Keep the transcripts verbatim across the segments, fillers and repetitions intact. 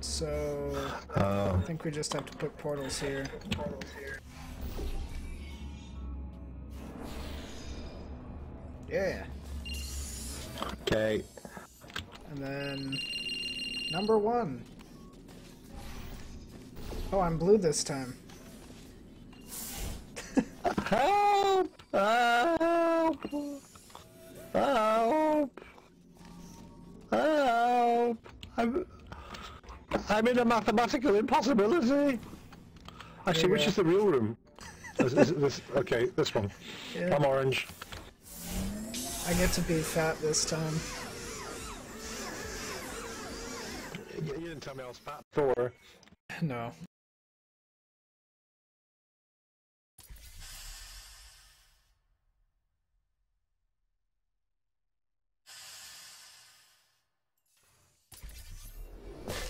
So uh, I think we just have to put portals here. Portals here. Yeah. Okay. And then number one. Oh, I'm blue this time. Help! Help! Help! Help! I'm, I'm in a mathematical impossibility! Actually, which go. Is the real room? this, this, this, okay, this one. Yeah. I'm orange. I get to be fat this time. You didn't tell me I was fat before. No.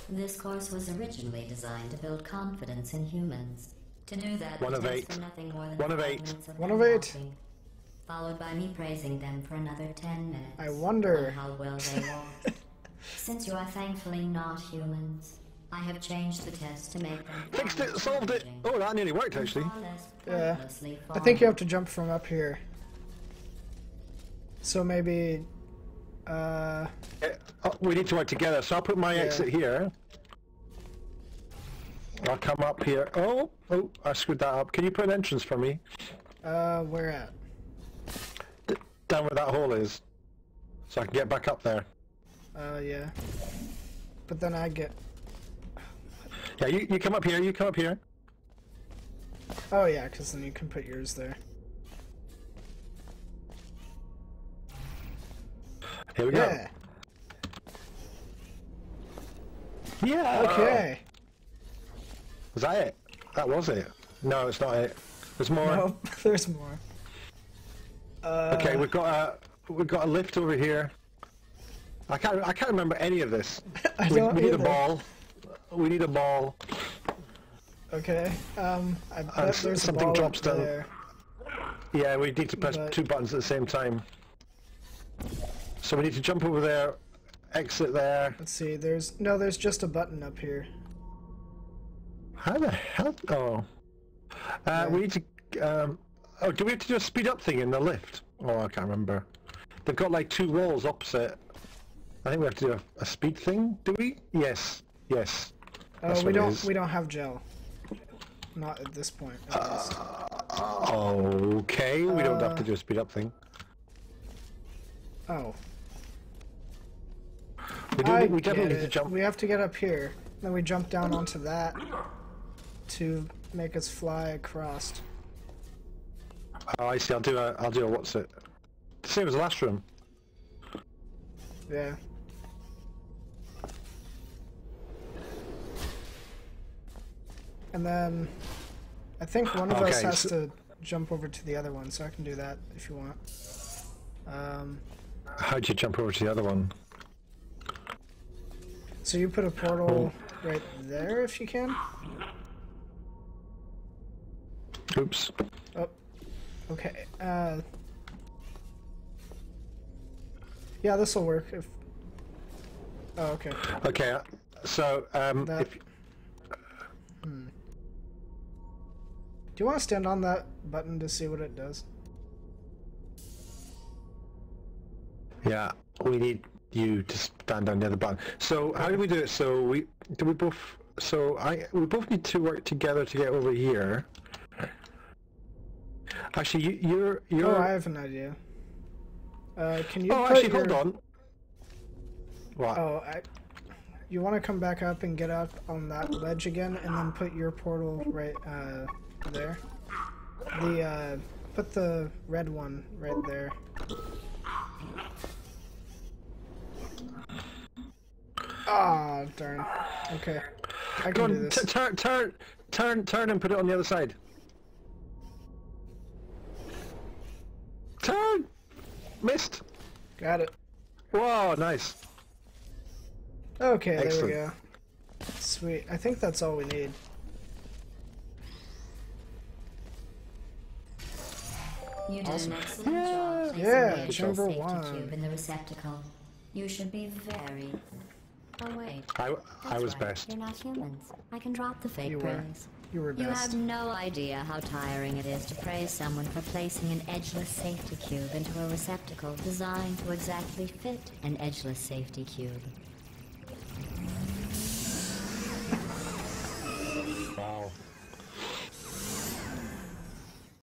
This course was originally designed to build confidence in humans. To do that, one of eight. Nothing more than one of eight. Of one of eight. Walking, followed by me praising them for another ten minutes. I wonder how well they walked. Since you are thankfully not humans, I have changed the test to make them. Fixed it, solved it. Oh, that nearly worked actually. Yeah. I think you have to jump from up here. So maybe. Uh, oh, we need to work together, so I'll put my yeah. exit here. I'll come up here. Oh, oh, I screwed that up. Can you put an entrance for me? Uh, where at? D down where that hole is. So I can get back up there. Uh, yeah. But then I get... Yeah, you, you come up here, you come up here. Oh yeah, because then you can put yours there. Here we yeah. go. Yeah. Okay. Wow. Was that it? That was it. No, it's not it. There's more. No, there's more. Uh, okay, we've got a we've got a lift over here. I can't I can't remember any of this. I we, don't we need either. a ball. We need a ball. Okay. Um. I bet uh, there's something a ball drops down there. Yeah, we need to press but... two buttons at the same time. So we need to jump over there, exit there. Let's see, there's... No, there's just a button up here. How the hell... Oh. Uh, yeah. We need to... Um, oh, do we have to do a speed-up thing in the lift? Oh, I can't remember. They've got, like, two rolls opposite. I think we have to do a, a speed thing, do we? Yes. Yes. Oh, we don't, we don't have gel. Not at this point, at uh, least. Okay, we uh, don't have to do a speed-up thing. Oh. We, do, I we definitely need to jump. We have to get up here. Then we jump down onto that to make us fly across. Oh, I see. I'll do a. I'll do a. What's it? Same as the last room. Yeah. And then, I think one of okay, us has so to jump over to the other one, so I can do that if you want. Um. How'd you jump over to the other one? So you put a portal oh. right there if you can? Oops. Oh. Okay. Uh, yeah, this will work. If. Oh, okay. Okay. So, um... That... If... Hmm. Do you want to stand on that button to see what it does? Yeah, we need you to stand on the other button. So how do we do it? So we do we both. So I we both need to work together to get over here. Actually, you, you're you're. Oh, I have an idea. Uh, can you? Oh, actually, your... hold on. What? Oh, I, you want to come back up and get up on that ledge again, and then put your portal right uh, there. The uh, put the red one right there. Ah, oh, darn. Okay. I can do this. Turn, turn, turn, turn, and put it on the other side. Turn! Missed! Got it. Whoa, nice. Okay, excellent. There we go. Sweet. I think that's all we need. You did awesome. an excellent yeah. job placing yeah, the actual safety one. tube in the receptacle. You should be very Oh wait. I, I was right. best. You're not humans. I can drop the fake you praise. Were, you were best. You have no idea how tiring it is to praise someone for placing an edgeless safety cube into a receptacle designed to exactly fit an edgeless safety cube.